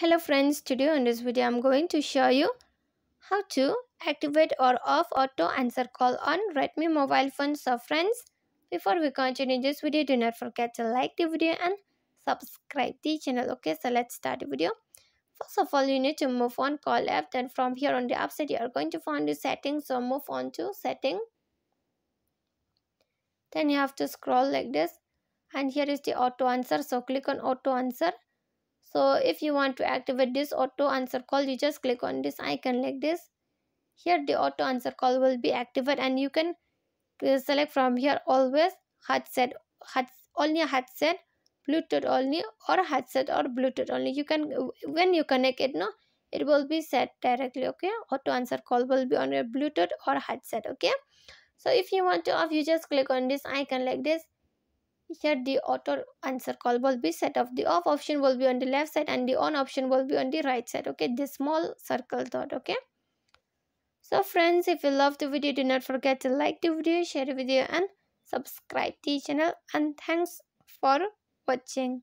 Hello friends, today in this video I'm going to show you how to activate or off auto answer call on Redmi mobile phone. So friends, before we continue this video, do not forget to like the video and subscribe the channel. Okay, so let's start the video. First of all, you need to move on call app. Then from here on the app side, you are going to find the settings. So move on to setting. Then you have to scroll like this, and here is the auto answer. So click on auto answer. So if you want to activate this auto answer call, you just click on this icon like this. Here the auto answer call will be activated, and you can select from here always headset only, Bluetooth only, or headset or Bluetooth only. You can, when you connect it, no, it will be set directly. Okay, auto answer call will be on your Bluetooth or headset. Okay, so if you want to off, you just click on this icon like this. Here the auto answer call will be set off. The off option will be on the left side and the on option will be on the right side. Okay, this small circle dot. Okay, so friends, if you love the video, do not forget to like the video, share the video and subscribe the channel, and thanks for watching.